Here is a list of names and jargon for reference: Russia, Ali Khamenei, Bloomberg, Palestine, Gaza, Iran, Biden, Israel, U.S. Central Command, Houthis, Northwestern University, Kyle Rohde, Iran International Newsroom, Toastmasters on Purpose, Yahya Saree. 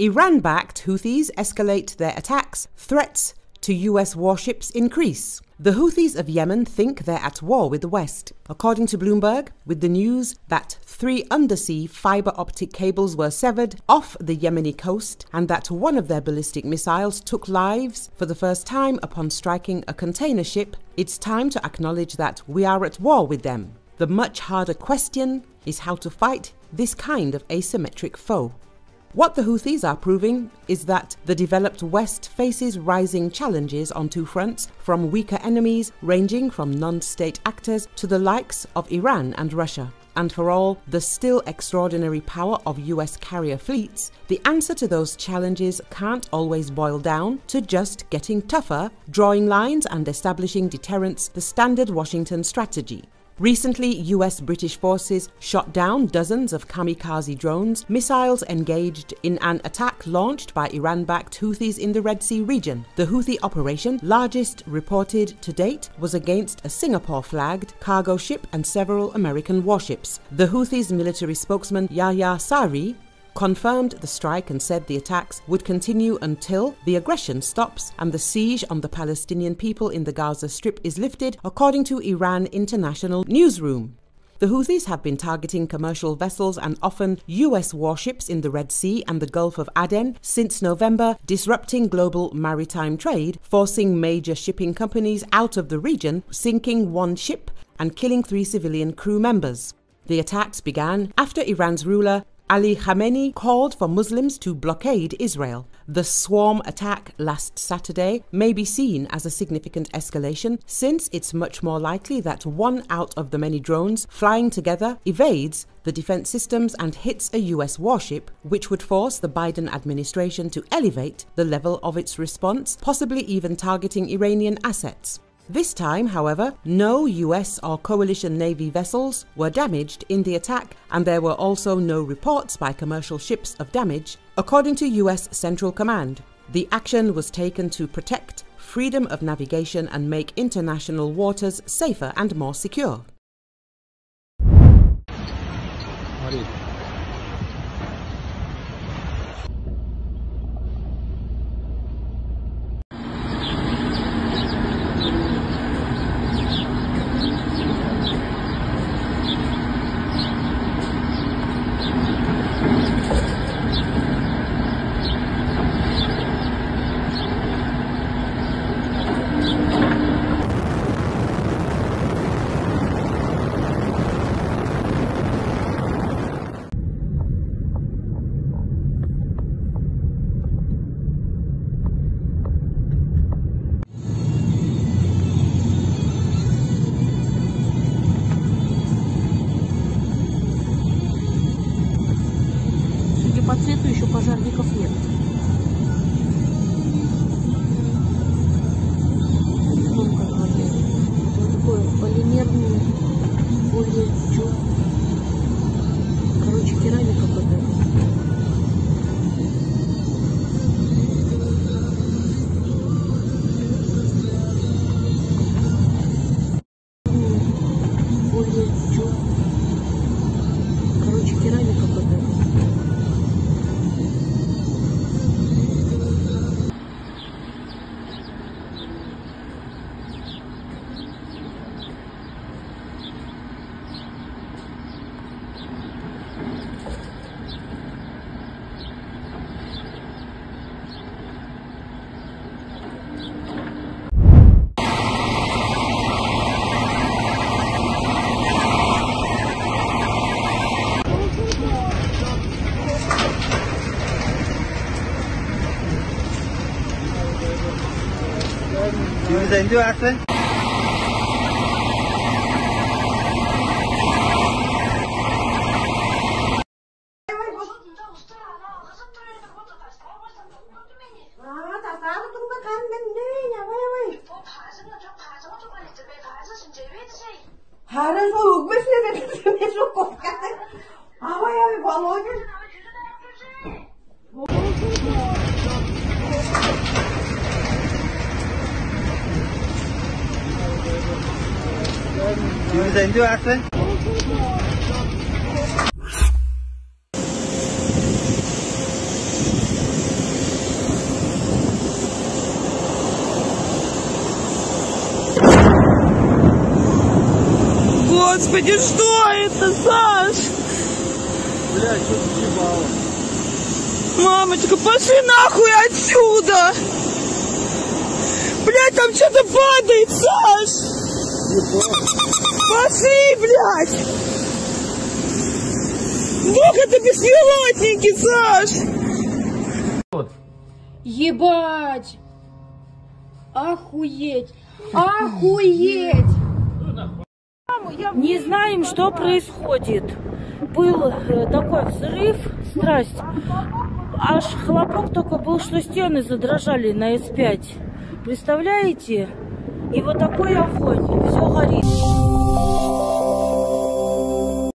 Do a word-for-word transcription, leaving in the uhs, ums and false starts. Iran-backed Houthis escalate their attacks, threats to U S warships increase. The Houthis of Yemen think they're at war with the West, according to Bloomberg, with the news that three undersea fiber optic cables were severed off the Yemeni coast and that one of their ballistic missiles took lives for the first time upon striking a container ship. It's time to acknowledge that we are at war with them. The much harder question is how to fight this kind of asymmetric foe. What the Houthis are proving is that the developed West faces rising challenges on two fronts, from weaker enemies ranging from non-state actors to the likes of Iran and Russia. And for all the still extraordinary power of U S carrier fleets, the answer to those challenges can't always boil down to just getting tougher, drawing lines and establishing deterrence, the standard Washington strategy. Recently, U S-British forces shot down dozens of kamikaze drones, missiles engaged in an attack launched by Iran-backed Houthis in the Red Sea region. The Houthi operation, largest reported to date, was against a Singapore-flagged cargo ship and several American warships. The Houthis' military spokesman Yahya Saree confirmed the strike and said the attacks would continue until the aggression stops and the siege on the Palestinian people in the Gaza Strip is lifted, according to Iran International Newsroom. The Houthis have been targeting commercial vessels and often U S warships in the Red Sea and the Gulf of Aden since November, disrupting global maritime trade, forcing major shipping companies out of the region, sinking one ship and killing three civilian crew members. The attacks began after Iran's ruler Ali Khamenei called for Muslims to blockade Israel. The swarm attack last Saturday may be seen as a significant escalation, since it's much more likely that one out of the many drones flying together evades the defense systems and hits a U S warship, which would force the Biden administration to elevate the level of its response, possibly even targeting Iranian assets. This time, however, no U S or coalition Navy vessels were damaged in the attack, and there were also no reports by commercial ships of damage, according to U S Central Command. The action was taken to protect freedom of navigation and make international waters safer and more secure. По цвету еще пожарников нет. Вот такой полимерный, более чур. Короче, керамика какая-то. Sen diyorsun. Sen diyorsun. Господи, что это, Саш? Бля, что-то ебало. Мамочка, пошли нахуй отсюда! Блядь, там что-то падает, Саш! Пошли, блядь! Бог, это беспилотники, Саш! Ебать! Охуеть! Охуеть! Не знаем, что происходит. Был такой взрыв, страсть. Аж хлопок только был, что стены задрожали на эс пять. Представляете? И вот такой огонь. Все горит.